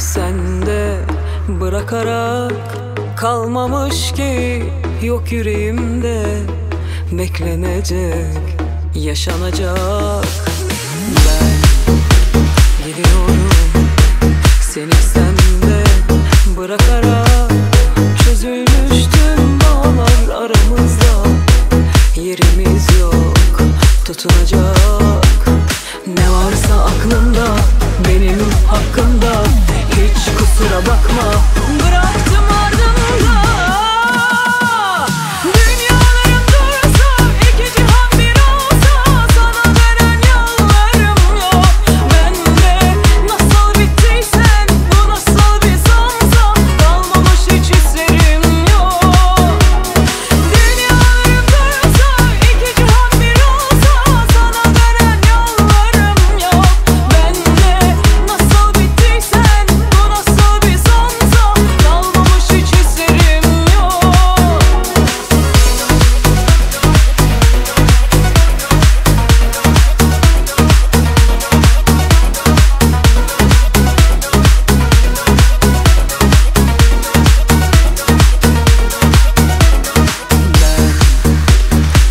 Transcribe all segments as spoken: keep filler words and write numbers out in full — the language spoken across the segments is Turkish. sende bırakarak kalmamış ki, yok yüreğimde beklenecek, yaşanacak. Ben gidiyorum, seni sende bırakarak. Çözülmüş tüm bağlar aramızda, yerimiz yok tutunacak. Ne varsa aklımda benim hakkımda, hiç kusura bakma, bıraktım ardımda. Dünyalarım dursa, iki cihan bir olsa, sana veren yalvarım yok. Ben de nasıl bittiysen, bu nasıl bir sansam, kalmamış hiç hislerim yok. Dünyalarım dursa, iki cihan bir olsa, sana veren yalvarım yok. Ben de nasıl bittiysen, bu nasıl bir sansam, kalmamış hiç hislerim yok.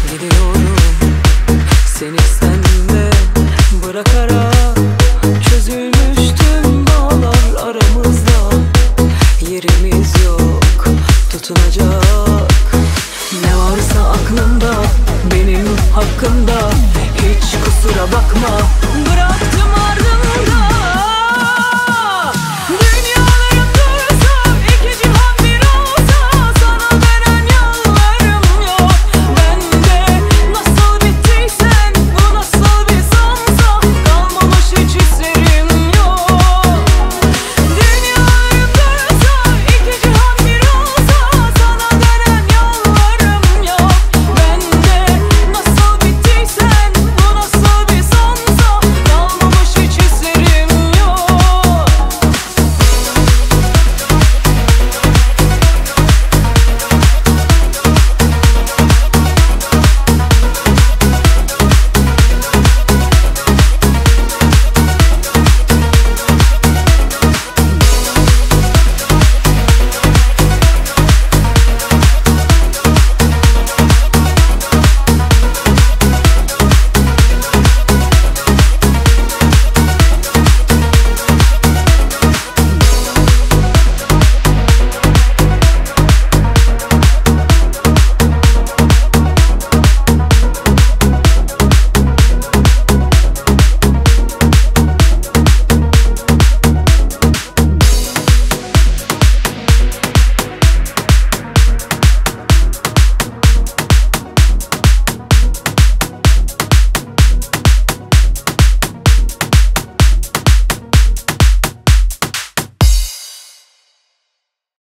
Ben gidiyorum, seni sende bırakarak. Çözülmüş tüm bağlar aramızda, yerimiz yok tutunacak. Ne varsa aklımda benim hakkımda, hiç kusura bakma.